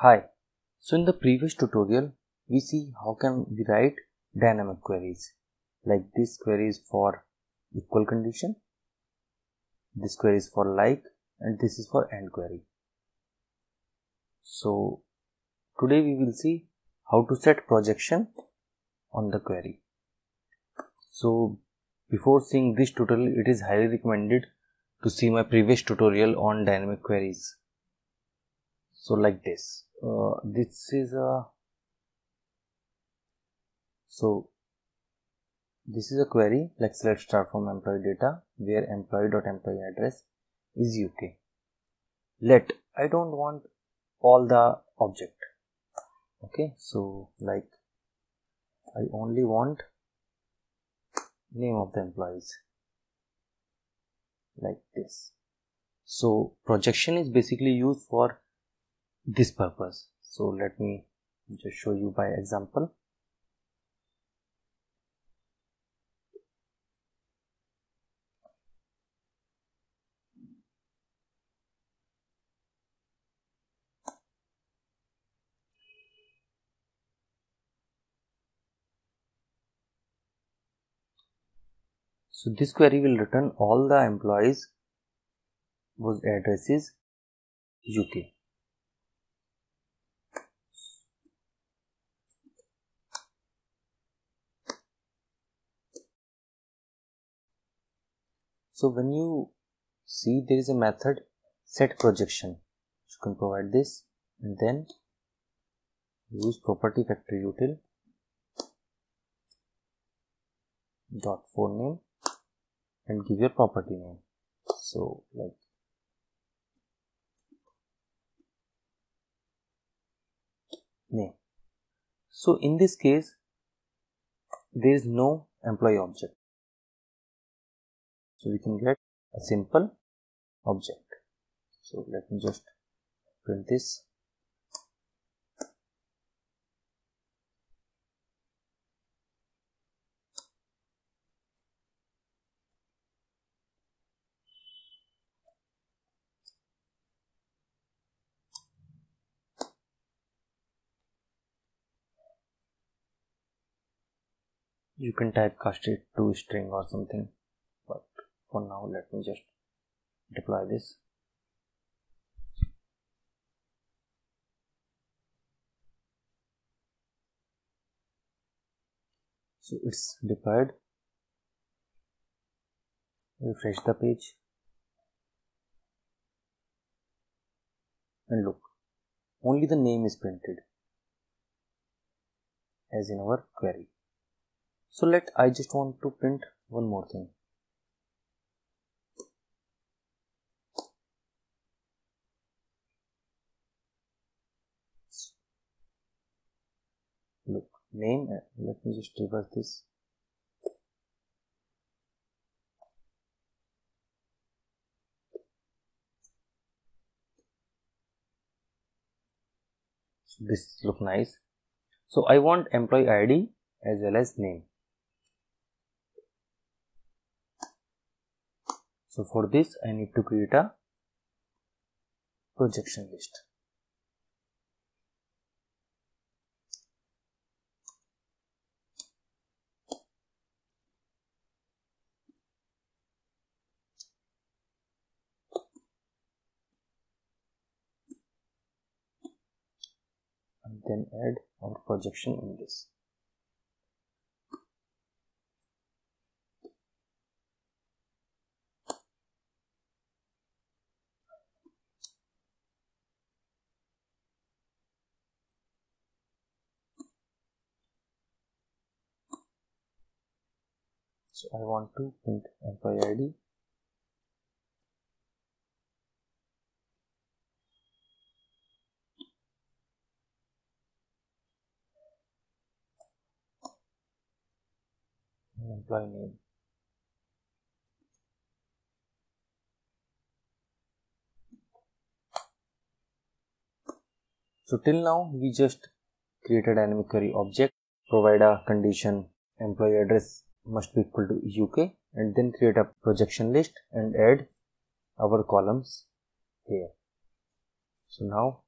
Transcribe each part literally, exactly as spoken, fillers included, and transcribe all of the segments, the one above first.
Hi, so in the previous tutorial we see how can we write dynamic queries, like this query is for equal condition, this query is for like, and this is for end query. So today we will see how to set projection on the query. So before seeing this tutorial, it is highly recommended to see my previous tutorial on dynamic queries. So like this. Uh, this is a so this is a query like select star from employee data where employee.employee address is U K. Let I don't want all the object. Okay, so like I only want name of the employees, like this. So projection is basically used for this purpose. So let me just show you by example. So this query will return all the employees whose address is U K. So when you see there is a method set projection, you can provide this and then use PropertyFactoryUtil dot forename and give your property name. So like name. So in this case there is no employee object. So we can get a simple object. So let me just print this. You can typecast it to string or something. For now, let me just deploy this. So it's deployed. Refresh the page and look, only the name is printed as in our query. So let I just want to print one more thing. Look, name, let me just reverse this. So this look nice. So I want employee I D as well as name. So for this I need to create a projection list. Then add our projection in this. So I want to print employee I D. Employee name. So till now we just create a dynamic query object, provide a condition employee address must be equal to U K, and then create a projection list and add our columns here. So now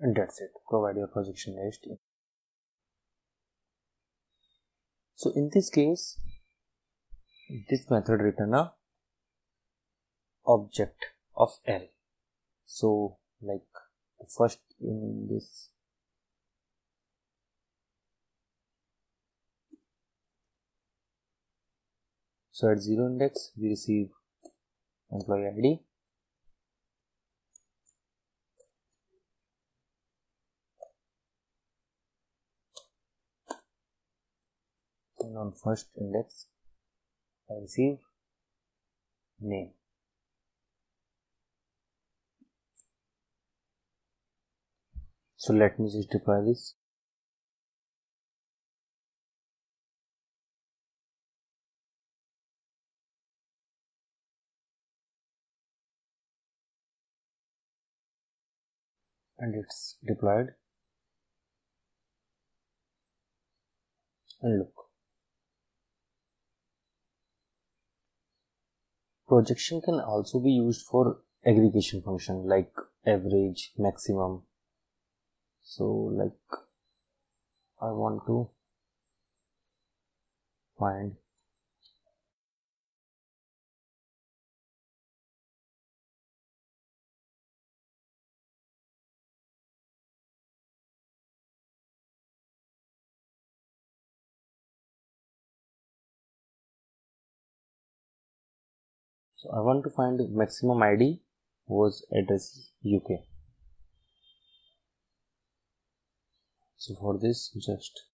and that's it. Provide your projection list. So in this case, this method return a object of L. So like first in this so at zero index we receive employee I D, and on first index I receive name. So let me just deploy this. And it's deployed. And look. Projection can also be used for aggregation function like average, maximum. So like I want to find so I want to find maximum I D was address U K. So for this, just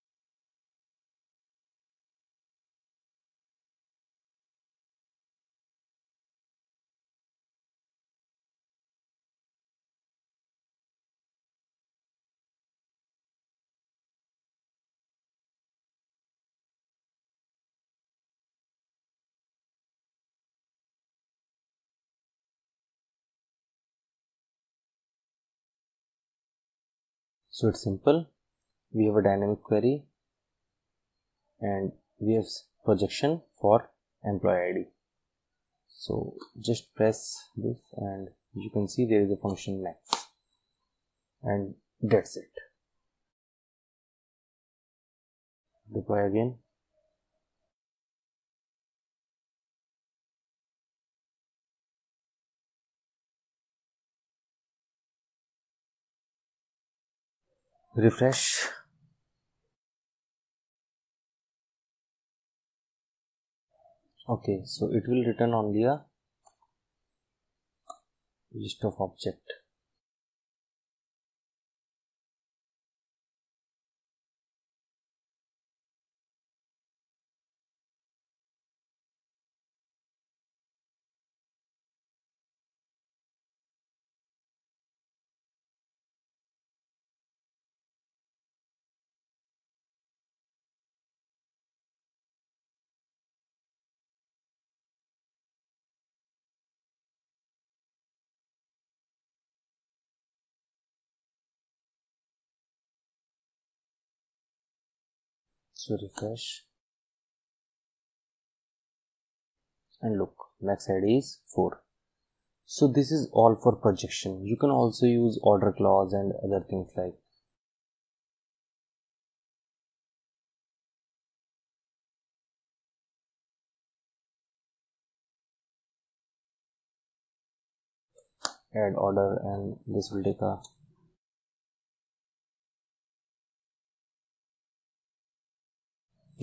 so it's simple. We have a dynamic query and we have projection for employee I D. So just press this and you can see there is a function max, and that's it. Deploy again. Refresh. Okay, so it will return only a list of object. So refresh and look, max I D is four. So this is all for projection. You can also use order clause and other things like. Add order, and this will take a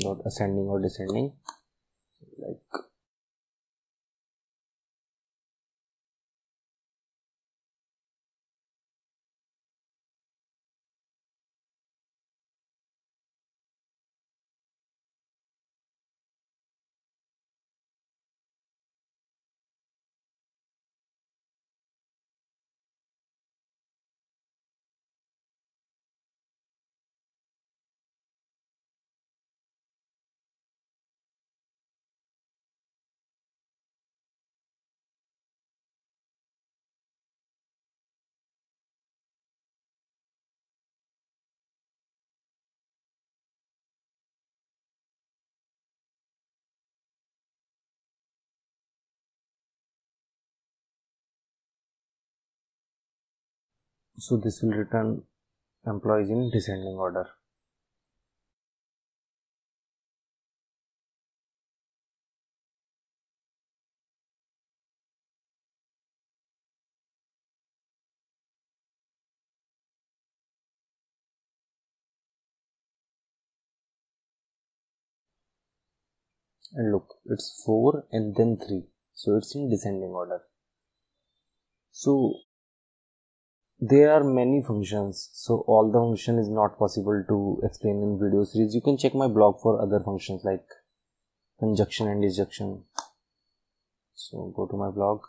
not ascending or descending, like so this will return employees in descending order. And look, it's four and then three, so it's in descending order. So there are many functions, so all the function is not possible to explain in video series. You can check my blog for other functions like conjunction and disjunction. So go to my blog.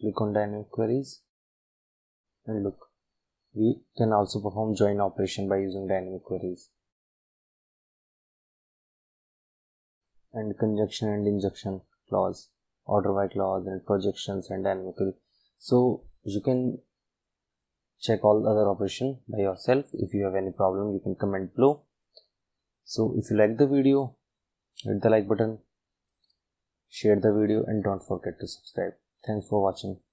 Click on dynamic queries, and look, we can also perform join operation by using dynamic queries. And conjunction and injunction clause, order by clause, and projections and dynamic query. So you can check all other operation by yourself. If you have any problem, you can comment below. So if you like the video, hit the like button, share the video, and don't forget to subscribe. Thanks for watching.